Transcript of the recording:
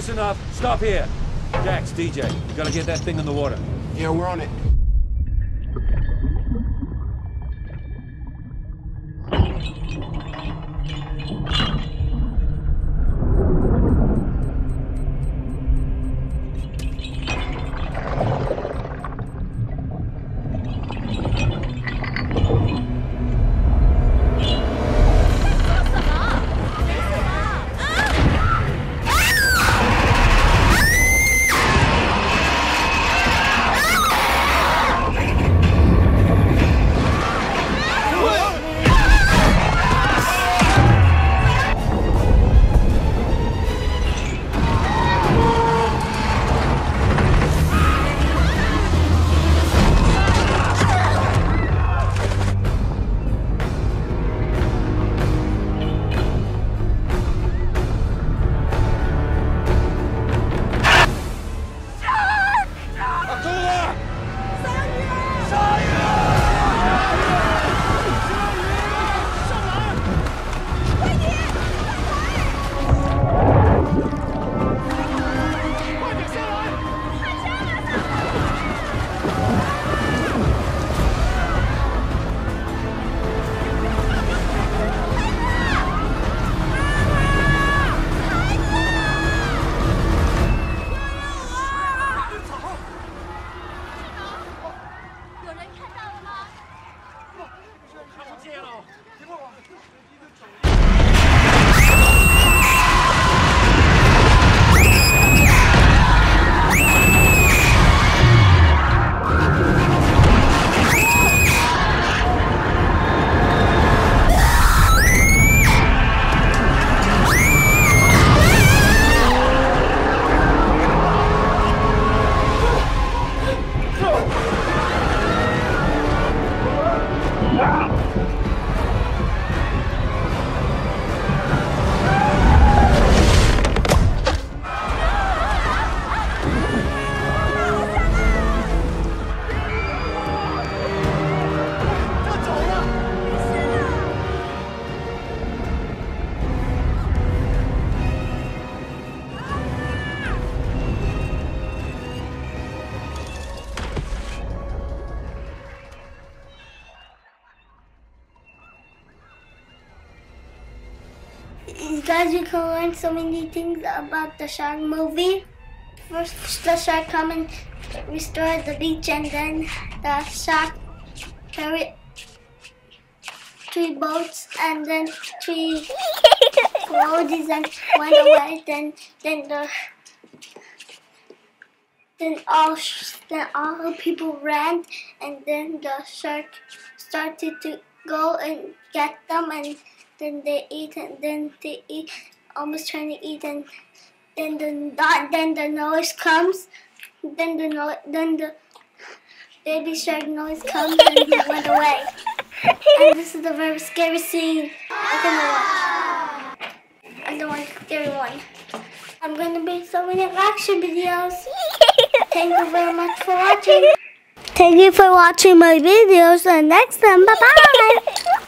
Close enough. Stop here. Jax, DJ, you gotta get that thing in the water. Yeah, we're on it. Guys, you can learn so many things about the shark movie. First, the shark come and restore the beach, and then the shark carried 3 boats, and then 3 roadies and went away. Then all people ran, and then the shark started to go and get them, and then they eat, and then they eat, almost trying to eat, and then the noise comes, then the baby shark noise comes, and they went away. And this is the very scary scene. I don't want a scary one. I'm gonna make so many action videos. Thank you very much for watching. Thank you for watching my videos, and next time, bye bye.